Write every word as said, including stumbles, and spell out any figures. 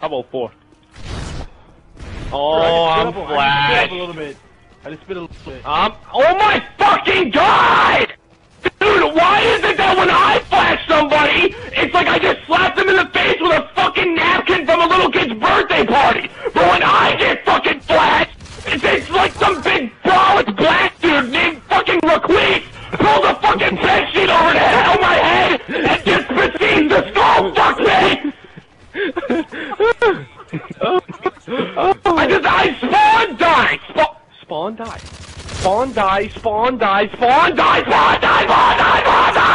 How about four? Oh, right, I'm flashed. I just spit up a little bit. I just spit a little bit. Um, oh my fucking god! Dude, why is it that when I flash somebody, it's like I just slapped them in the face with a fucking napkin from a little kid's birthday party? But when I get fucking flashed, it's, it's like some big brolic black dude named fucking Laquise pulls a fucking bed sheet over the hell my head and just precedes the skull, fuck me! I just, I spawn die! Sp spawn die. Spawn die, spawn die, spawn die, spawn die, spawn die, spawn die, spawn die!